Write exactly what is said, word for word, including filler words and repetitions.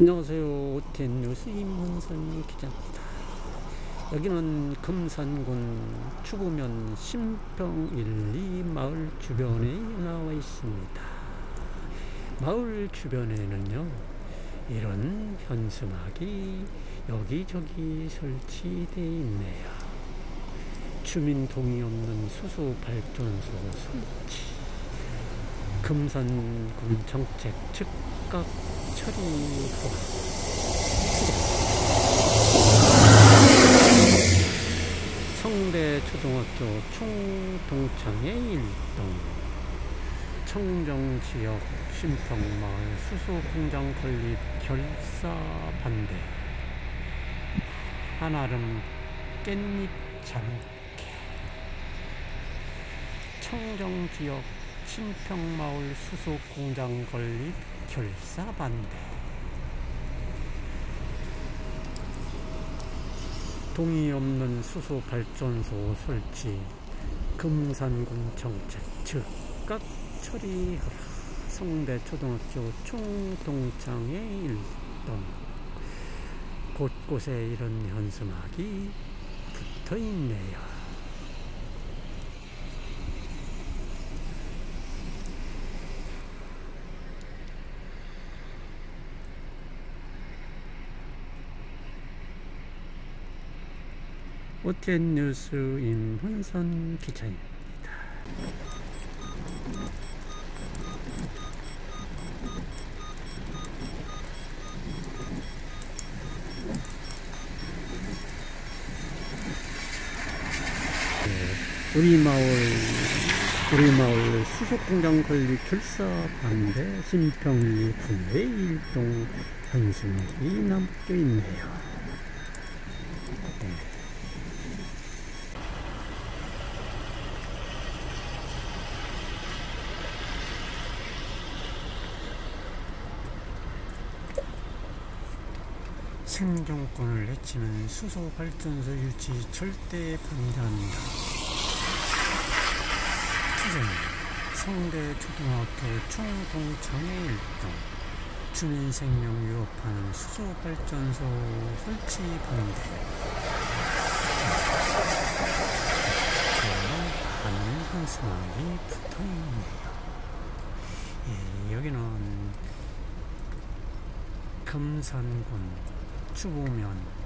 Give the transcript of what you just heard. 안녕하세요. 오티엔뉴스 임헌선 기자입니다. 여기는 금산군 추부면 신평 일리 마을 주변에 나와 있습니다. 마을 주변에는요, 이런 현수막이 여기저기 설치되어 있네요. 주민 동의 없는 수소발전소 설치, 금산군 정책 즉각 처리 보안. 성대초등학교 충동창의 일동, 청정지역 신평마을 수소공장 건립 결사 반대, 한아름 깻잎 자물개. 청정지역 신평마을 수소공장 건립 결사 반대, 동의 없는 수소발전소 설치, 금산군 정책 즉각 처리. 성대초등학교 총동창의 일동, 곳곳에 이런 현수막이 붙어있네요. 오티엔뉴스 임헌선 기자입니다. 네, 우리 마을 우리 마을 수소공장 건립 결사 반대 신평리 분회 일동 현수막이 남겨 있네요. 네. 생존권을 해치는 수소발전소 유치 절대 반대한다. 투쟁. 성대초등학교 총동창의 일동, 주민생명 위협하는 수소발전소 설치 반대. 많은 현수막이 붙어있네요. 예, 여기는 금산군 추부면